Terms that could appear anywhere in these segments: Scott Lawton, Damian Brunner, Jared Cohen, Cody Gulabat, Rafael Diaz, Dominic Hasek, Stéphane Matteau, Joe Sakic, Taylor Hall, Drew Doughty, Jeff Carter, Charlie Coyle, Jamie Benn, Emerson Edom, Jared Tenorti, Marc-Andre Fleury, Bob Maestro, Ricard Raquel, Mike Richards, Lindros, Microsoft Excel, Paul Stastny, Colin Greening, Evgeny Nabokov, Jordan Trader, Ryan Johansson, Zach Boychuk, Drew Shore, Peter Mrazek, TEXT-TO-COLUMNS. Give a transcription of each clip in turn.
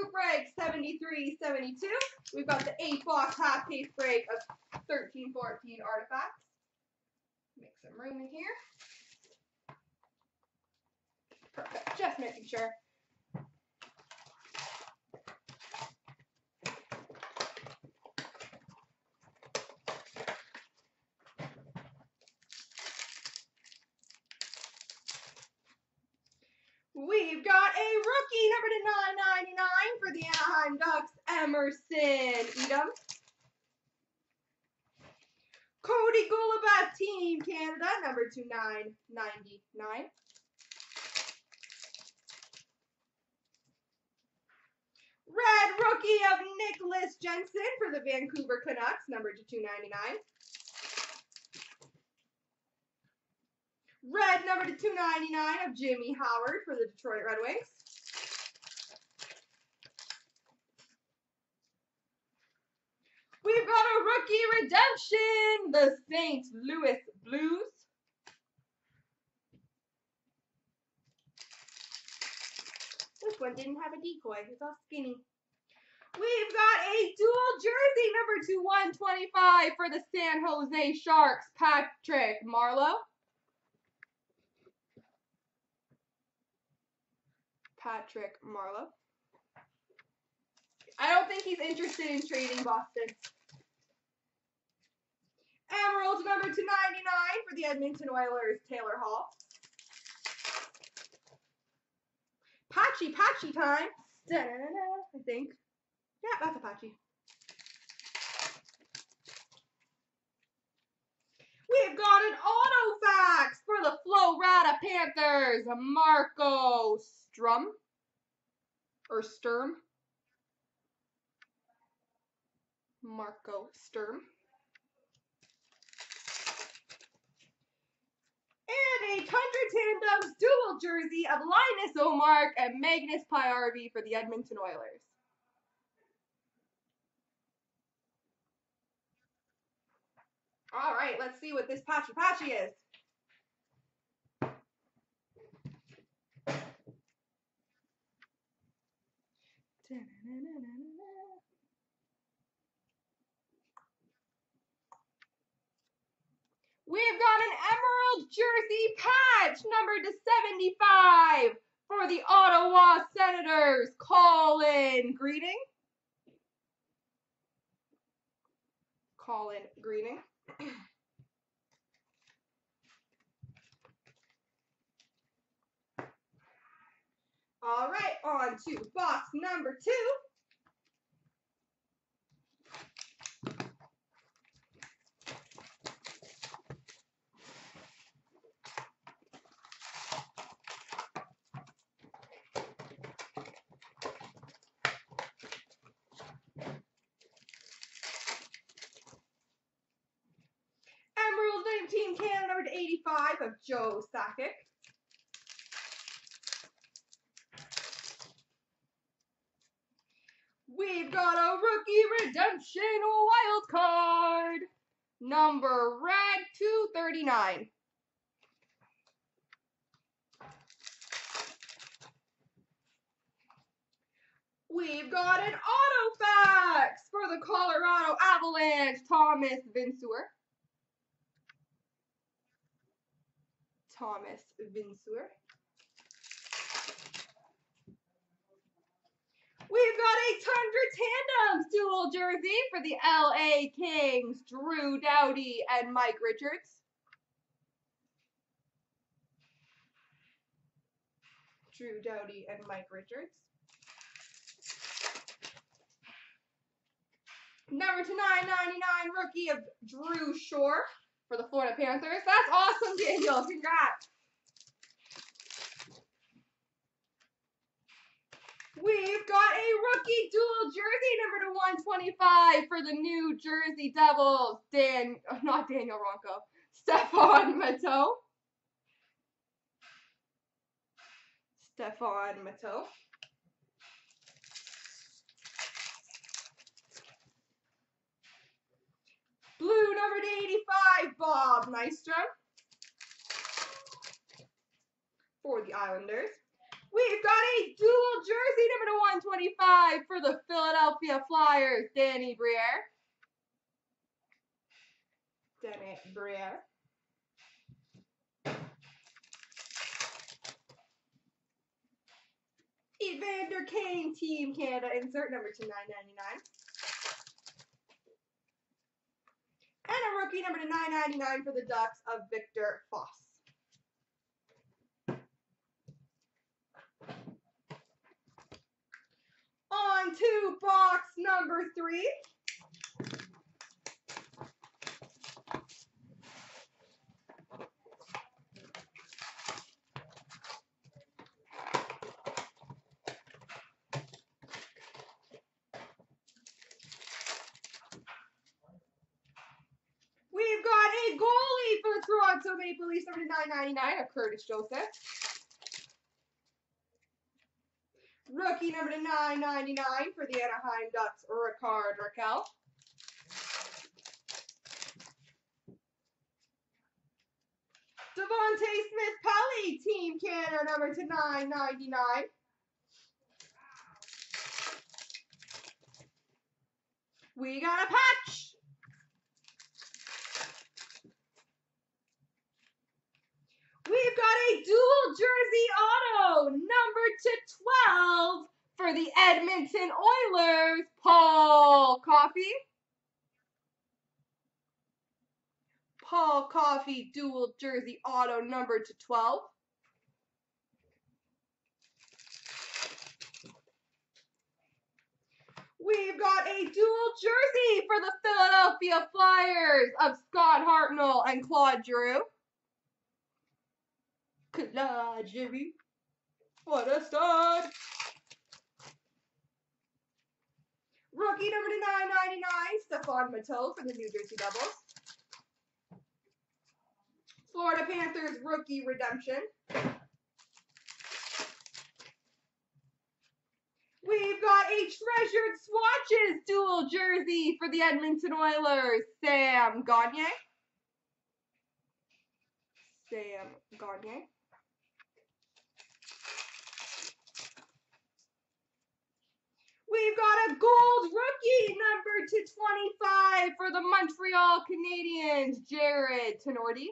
Group break 73-72. We've got the 8-box half case break of 13-14 Artifacts. Make some room in here. Perfect. Just making sure. We've got a rookie number to 999 for the Anaheim Ducks, Emerson Edom. Cody Gulabat, Team Canada, number to 999. Red rookie of Nicholas Jensen for the Vancouver Canucks, number to 299. Red number to 299 of Jimmy Howard for the Detroit Red Wings. We've got a rookie redemption, the St. Louis Blues. This one didn't have a decoy, it's all skinny. We've got a dual jersey number to 125 for the San Jose Sharks, Patrick Marleau. Patrick Marleau. I don't think he's interested in trading Boston. Emeralds number 299 for the Edmonton Oilers, Taylor Hall. Patchy, patchy time. Da-da-da-da, I think. Yeah, that's a patchy. We've got an auto fax for the Florida Panthers, Marco Sturm. Or Sturm. Marco Sturm. And a Tundra Tandems dual jersey of Linus Omark and Magnus Pyarvi for the Edmonton Oilers. All right, let's see what this patchy patchy is. We've got an emerald jersey patch numbered to 75 for the Ottawa Senators, Colin Greening. Colin Greening. All right, on to box number 2. Team Canada number to 85 of Joe Sakic. We've got a rookie redemption wild card, number red 239. We've got an auto fax for the Colorado Avalanche, Thomas Vintour. Thomas Vintour. We've got a Tundra Tandems dual jersey for the LA Kings, Drew Doughty and Mike Richards. Drew Doughty and Mike Richards. Number to 999 rookie of Drew Shore for the Florida Panthers. That's awesome, Daniel. Congrats. We've got a rookie dual jersey number to 125 for the New Jersey Devils. Not Daniel Ronco. Stéphane Matteau. Stéphane Matteau. Blue number to 85, Bob Maestro for the Islanders. We've got a dual jersey number to 125 5 for the Philadelphia Flyers, Danny Brière. Danny Brière. Evander Kane, Team Canada, insert number /2/999. And a rookie number /999 for the Ducks of Victor Foss. On to box number 3. We've got a goalie for the Toronto Maple Leafs, number /999 of Curtis Joseph. Rookie number /999 for the Anaheim Ducks, Ricard Raquel. Devontae Smith-Pelly, Team Canada, number /999. We got a patch. We've got a dual jersey auto, number /12 for the Edmonton Oilers, Paul Coffey. Paul Coffey, dual jersey auto, number /12. We've got a dual jersey for the Philadelphia Flyers of Scott Hartnell and Claude Giroux. Claude Giroux, what a stud! Rookie number /999, Stéphane Matteau for the New Jersey Devils. Florida Panthers rookie redemption. We've got a Treasured Swatches dual jersey for the Edmonton Oilers, Sam Gagner. Sam Gagner. We've got a gold rookie number /25 for the Montreal Canadiens, Jared Tenorti.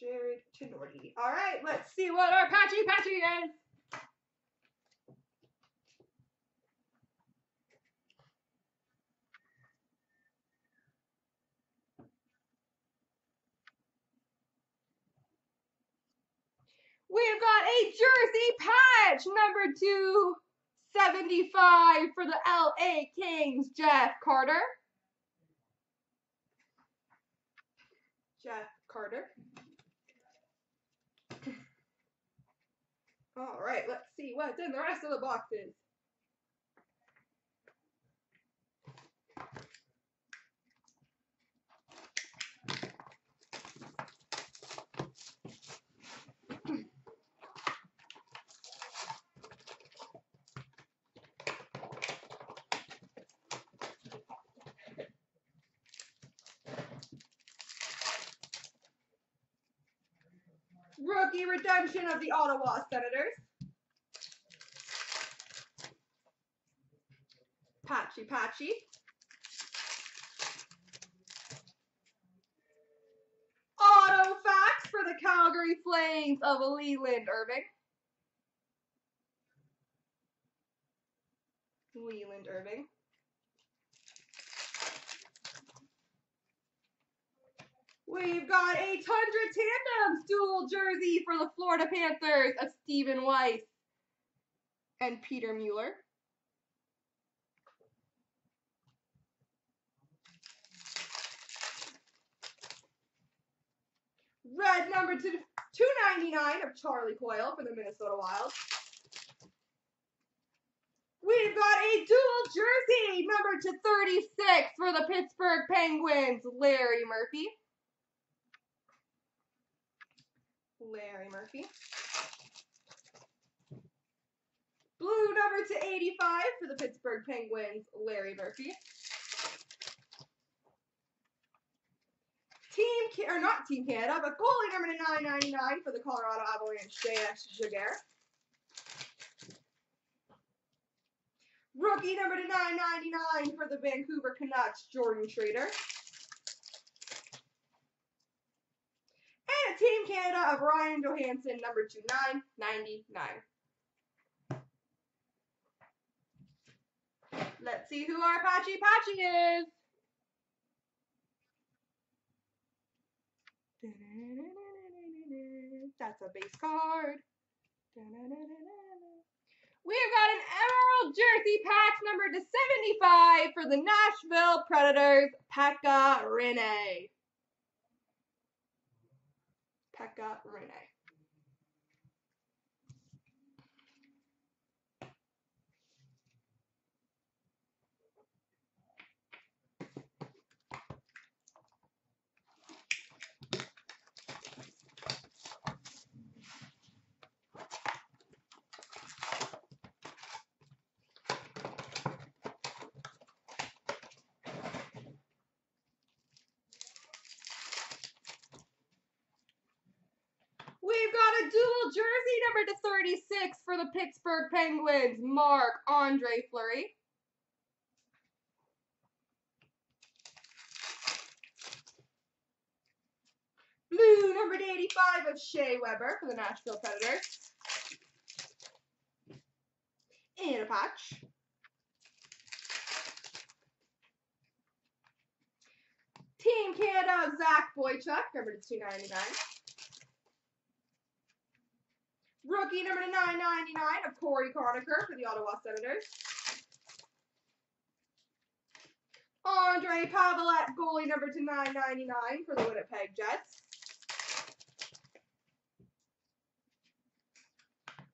Jared Tenorti. All right, let's see what our patchy is. We've got a jersey patch, number /275 for the LA Kings, Jeff Carter. Jeff Carter. All right, let's see what's in the rest of the boxes. Rookie redemption of the Ottawa Senators. Patchy. Auto fax for the Calgary Flames of Leland Irving. We've got a Tundra Tandems dual jersey for the Florida Panthers of Stephen Weiss and Peter Mueller. Red number /299 of Charlie Coyle for the Minnesota Wild. We've got a dual jersey number /36 for the Pittsburgh Penguins, Larry Murphy. Blue number /85 for the Pittsburgh Penguins, Larry Murphy. Team, or not Team Canada, but goalie number /999 for the Colorado Avalanche, J.S. Yager. Rookie number to 999 for the Vancouver Canucks, Jordan Trader. And a Team Canada of Ryan Johansson, number to 999. Let's see who our Pachi Pachi is. That's a base card. We've got an Emerald Jersey patch number to 75 for the Nashville Predators, Pekka Rinne. Pekka Rinne. Dual jersey number to 36 for the Pittsburgh Penguins, Marc-Andre Fleury. Blue number to 85 of Shea Weber for the Nashville Predators. And a patch. Team Canada of Zach Boychuk, number to 299. Rookie number to 999 of Corey Conacher for the Ottawa Senators. Andre Pavelec, goalie number to 999 for the Winnipeg Jets.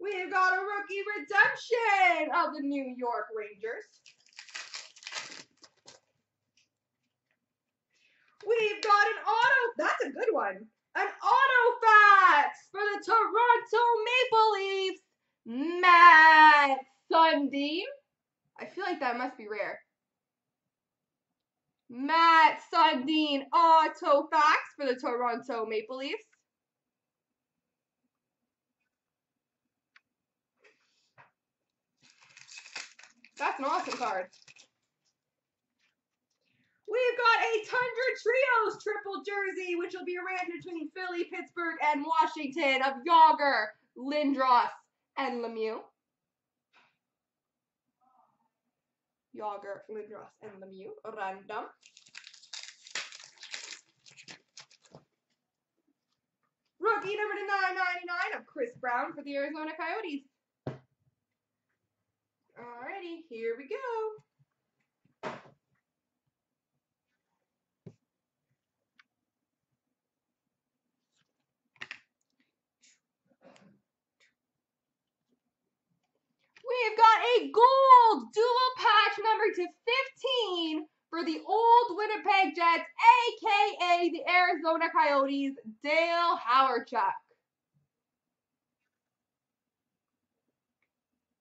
We've got a rookie redemption of the New York Rangers. We've got an auto, that's a good one. An auto fax for the Toronto Maple Leafs, Mats Sundin. I feel like that must be rare. Mats Sundin auto fax for the Toronto Maple Leafs. That's an awesome card. We've got a Tundra Trios triple jersey, which will be random between Philly, Pittsburgh, and Washington of Yager, Lindros, and Lemieux. Yager, Lindros, and Lemieux. Random. Rookie number to 999 of Chris Brown for the Arizona Coyotes. Alrighty, here we go. We've got a gold dual patch number to 15 for the old Winnipeg Jets, a.k.a. the Arizona Coyotes, Dale Hawerchuk.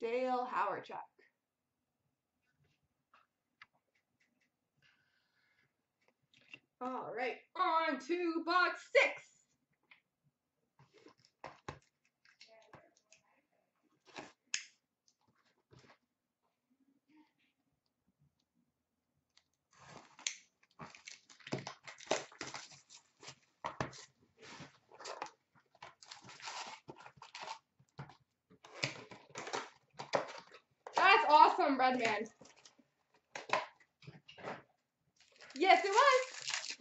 Dale Hawerchuk. All right, on to box 6. Awesome, Redman. Yes, it was.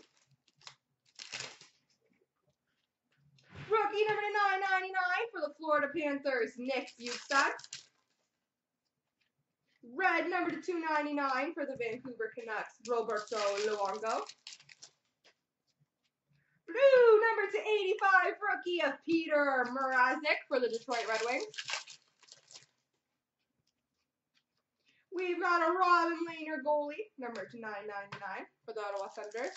Rookie number to 999 for the Florida Panthers, Nick Bjugstad. Red number to 299 for the Vancouver Canucks, Roberto Luongo. Blue number to 85, rookie of Peter Mrazek for the Detroit Red Wings. We've got a Robin Lehner goalie, number to 999 for the Ottawa Senators.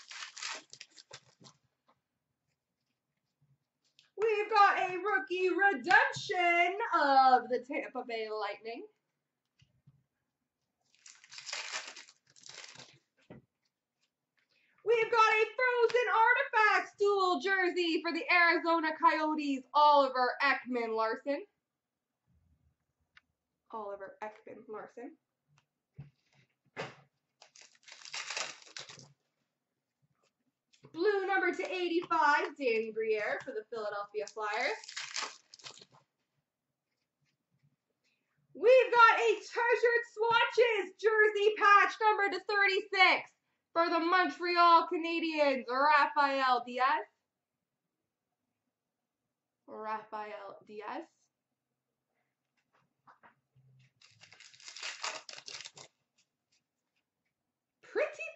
We've got a rookie redemption of the Tampa Bay Lightning. We've got a Frozen Artifacts dual jersey for the Arizona Coyotes, Oliver Ekman Larson. Oliver Ekman Larson. Blue number /85, Danny Brière for the Philadelphia Flyers. We've got a Treasured Swatches jersey patch number /36 for the Montreal Canadiens, Rafael Diaz. Rafael Diaz.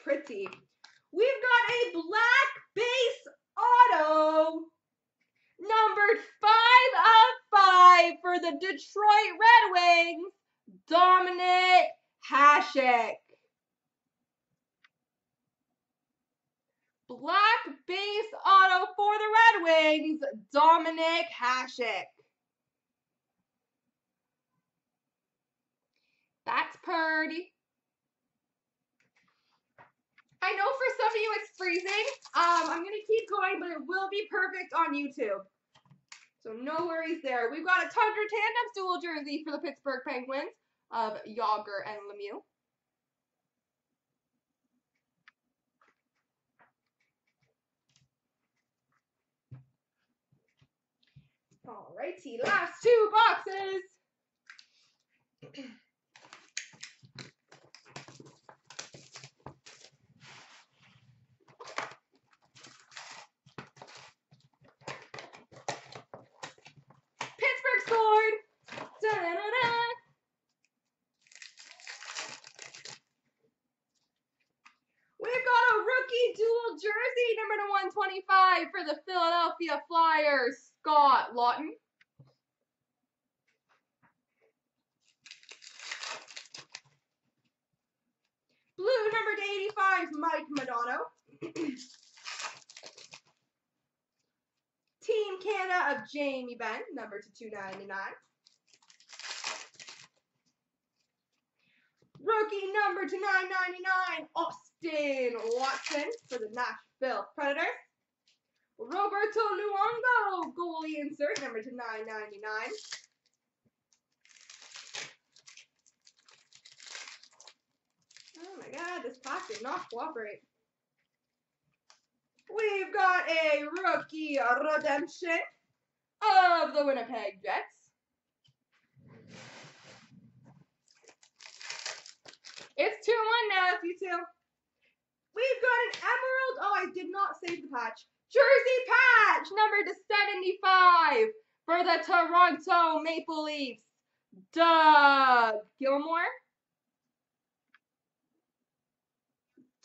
Pretty. We've got a black base auto, numbered 5/5 for the Detroit Red Wings, Dominic Hasek. Black base auto for the Red Wings, Dominic Hasek. That's pretty. I know for some of you it's freezing. I'm going to keep going, but it will be perfect on YouTube. So no worries there. We've got a Tundra Tandems dual jersey for the Pittsburgh Penguins of Yager and Lemieux. Alrighty, last two boxes. Jersey number /125 for the Philadelphia Flyers, Scott Lawton. Blue number /85, Mike Modano. Team Canada of Jamie Benn, number /299. Rookie number /999, Austin Watson for the Nashville Predators. Roberto Luongo, goalie insert, number /999. Oh my god, this pack did not cooperate. We've got a rookie redemption of the Winnipeg Jets. It's 2-1 now, if you two. We've got an emerald. Oh, I did not save the patch. Jersey patch, number /75 for the Toronto Maple Leafs, Doug Gilmour.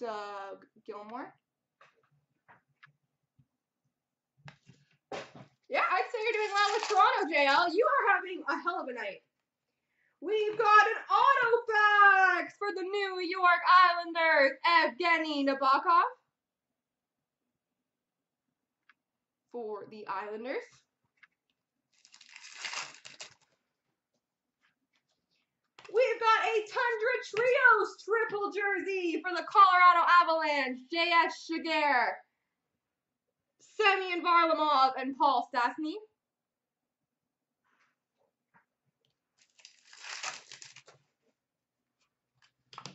Doug Gilmour. Yeah, I'd say you're doing well with Toronto, JL. You are having a hell of a night. We've got an auto fax for the New York Islanders, Evgeny Nabokov for the Islanders. We've got a Tundra Trios triple jersey for the Colorado Avalanche, J.S. Yager, Semyon Varlamov, and Paul Stastny.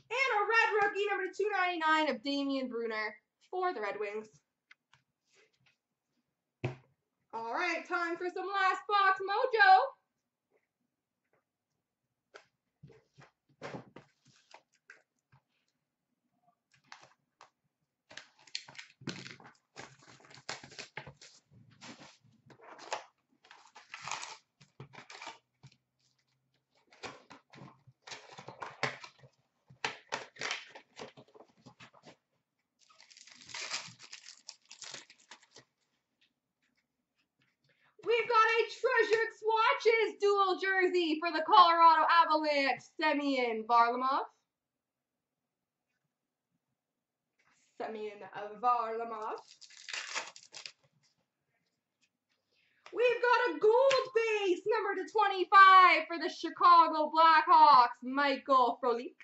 And a red rookie number /299 of Damian Brunner for the Red Wings. All right, time for some last box mojo. Treasured Swatches dual jersey for the Colorado Avalanche, Semyon Varlamov. Semyon Varlamov. We've got a gold base number /25 for the Chicago Blackhawks, Michael Frolik.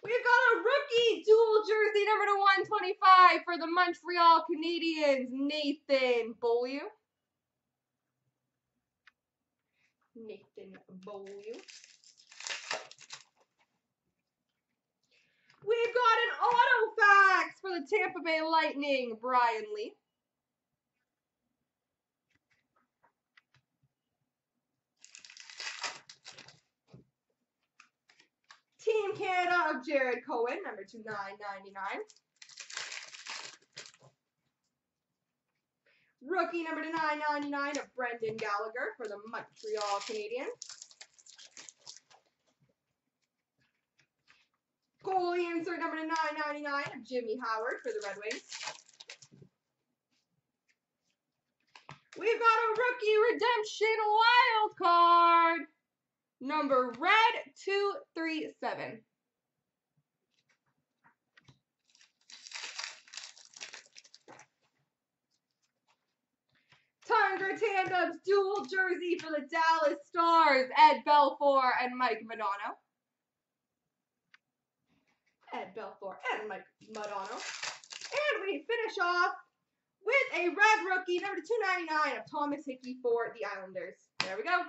We've got a rookie dual jersey number /125 for the Montreal Canadiens, Nathan Beaulieu. Nathan Beaulieu. We've got an auto fax for the Tampa Bay Lightning, Brian Lee. Team Canada of Jared Cohen, number 2/999. Rookie number 2/999 of Brendan Gallagher for the Montreal Canadiens. Goalie insert number 2/999 of Jimmy Howard for the Red Wings. We've got a rookie redemption wild card, number red 237. Tundra Tandems dual jersey for the Dallas Stars, Ed Belfour and Mike Modano. Ed Belfour and Mike Modano. And we finish off with a red rookie, number 299 of Thomas Hickey for the Islanders. There we go.